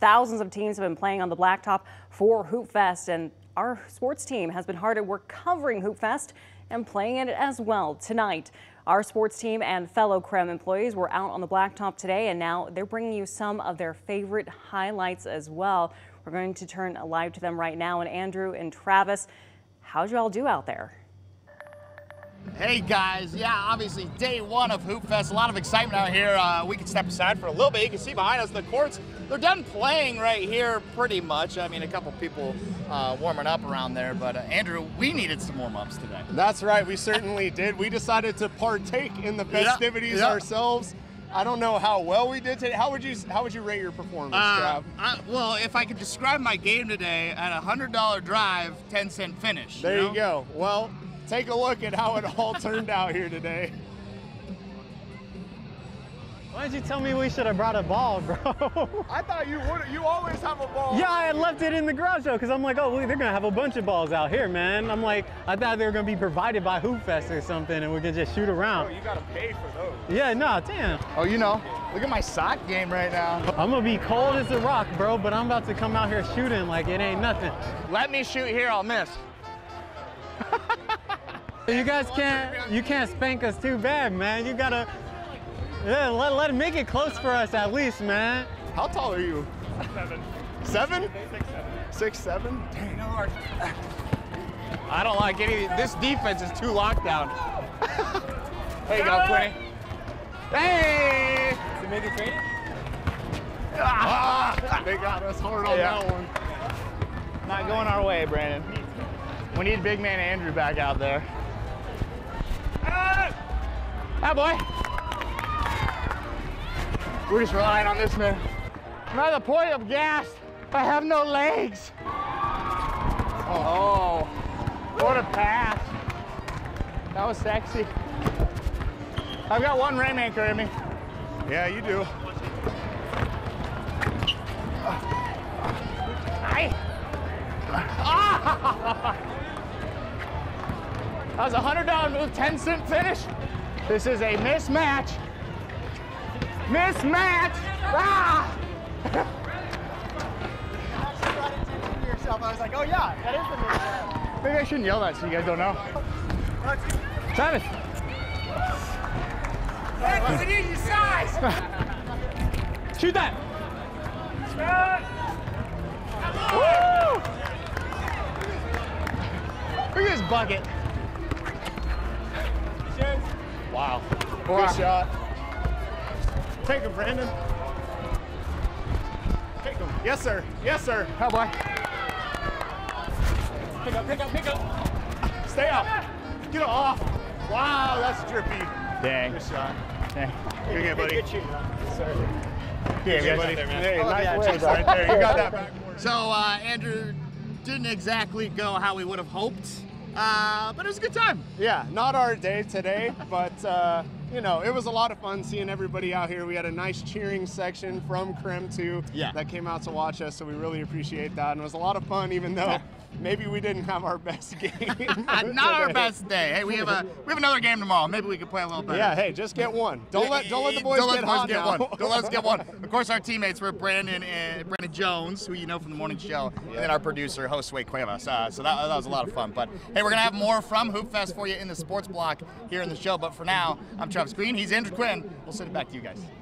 Thousands of teams have been playing on the blacktop for Hoop Fest, and our sports team has been hard at work covering Hoop Fest and playing in it as well tonight. Our sports team and fellow KREM employees were out on the blacktop today, and now they're bringing you some of their favorite highlights as well. We're going to turn live to them right now. And Andrew and Travis, how'd you all do out there? Hey guys, yeah, obviously day one of Hoop Fest, a lot of excitement out here. We can step aside for a little bit. You can see behind us the courts, they're done playing right here pretty much. I mean, a couple people warming up around there, but Andrew, we needed some warm-ups today. That's right, we certainly did. We decided to partake in the festivities ourselves. I don't know how well we did today. How would you rate your performance, Trav? Well, if I could describe my game today, at a $100 drive, 10-cent finish. There you go. Well, take a look at how it all turned out here today. Why did you tell me we should have brought a ball, bro? I thought you would. You always have a ball. Yeah, I had left it in the garage though, because I'm like, oh, they're gonna have a bunch of balls out here, man. I'm like, I thought they were gonna be provided by Hoop Fest or something, and we could just shoot around. Oh, you gotta pay for those. Yeah, no, damn. Oh, you know, look at my sock game right now. I'm gonna be cold as a rock, bro, but I'm about to come out here shooting like it ain't nothing. Let me shoot here, I'll miss. You guys can't spank us too bad, man. You gotta. Yeah, let him make it close for us at least, man. How tall are you? 7. 7? 6'7". 6'7"? Dang. I don't like any. This defense is too locked down. There you go, Quinny. Hey! Is it maybe training? Ah, they got us hard on that one. Not going our way, Brandon. We need big man Andrew back out there. Ah, boy. We're just relying on this man. I'm at the point of gas. I have no legs. Oh, what a pass. That was sexy. I've got one Rainmaker in me. Yeah, you do. That was a $100 move, 10-cent finish. This is a mismatch. Mismatch! Ah! I actually brought attention to yourself. I was like, oh yeah, that is the mismatch. Maybe I shouldn't yell that so you guys don't know. Travis! That doesn't need your size! Shoot that! Woo! Look at this bucket. Wow. Good shot. Take him, Brandon. Take him. Yes, sir. Yes, sir. How boy. Pick up, pick up, pick up. Stay up. Get off. Wow, that's drippy. Dang. Good shot. Dang. You're good, buddy. Good shooting. Yes, sir. Good shooting, buddy. There, man. Hey, nice way, right there. You got that back. So, Andrew, didn't exactly go how we would have hoped, but it was a good time. Yeah, not our day today, but... you know, it was a lot of fun seeing everybody out here. We had a nice cheering section from KREM too that came out to watch us, so we really appreciate that. And it was a lot of fun, even though maybe we didn't have our best game. Not our best day. Hey, we have another game tomorrow. Maybe we could play a little better. Yeah, hey, just get one. Don't let the boys get hot now. Don't let us get one. Of course, our teammates were Brandon and Brandon Jones, who you know from the morning show, and then our producer, host Sway Cuevas. So that was a lot of fun. But hey, we're gonna have more from Hoop Fest for you in the sports block here in the show. But for now, I'm Travis Green. He's Andrew Quinn. We'll send it back to you guys.